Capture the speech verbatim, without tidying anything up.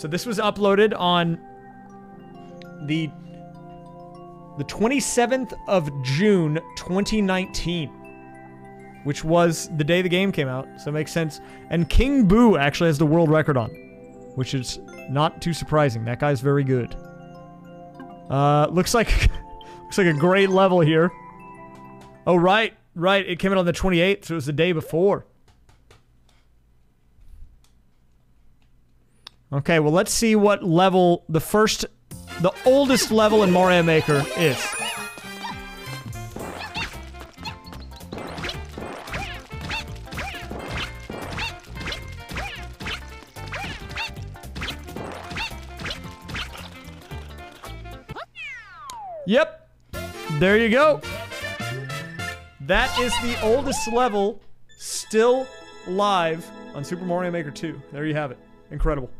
So this was uploaded on the the twenty-seventh of June twenty nineteen, which was the day the game came out, so it makes sense. And King Boo actually has the world record on, which is not too surprising. That guy's very good. Uh, looks like looks like a great level here. Oh, right, right. It came out on the twenty-eighth, so it was the day before. Okay, well, let's see what level the first, the oldest level in Mario Maker is. Yep, there you go. That is the oldest level still live on Super Mario Maker two. There you have it. Incredible.